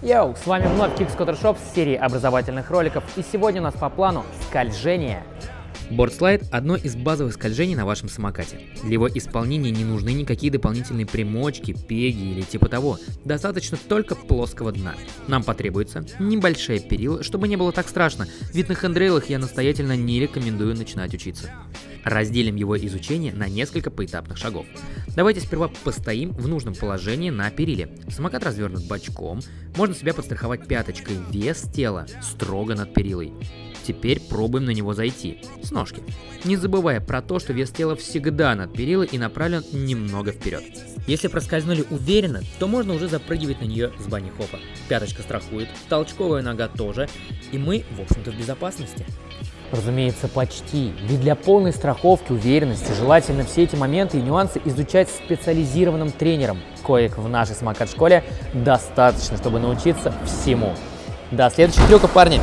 Йоу, с вами вновь KickScooterShop с серии образовательных роликов, и сегодня у нас по плану скольжение. Бордслайд – одно из базовых скольжений на вашем самокате. Для его исполнения не нужны никакие дополнительные примочки, пеги или типа того. Достаточно только плоского дна. Нам потребуется небольшое перила, чтобы не было так страшно, ведь на хендрейлах я настоятельно не рекомендую начинать учиться. Разделим его изучение на несколько поэтапных шагов. Давайте сперва постоим в нужном положении на периле. Самокат развернут бочком, можно себя подстраховать пяточкой, вес тела строго над перилой. Теперь пробуем на него зайти, с ножки, не забывая про то, что вес тела всегда над перилой и направлен немного вперед. Если проскользнули уверенно, то можно уже запрыгивать на нее с бани-хопа. Пяточка страхует, толчковая нога тоже, и мы, в общем-то, в безопасности. Разумеется, почти, ведь для полной страховки, уверенности желательно все эти моменты и нюансы изучать специализированным тренером, коих в нашей самокат-школе достаточно, чтобы научиться всему. До следующих трюков, парни!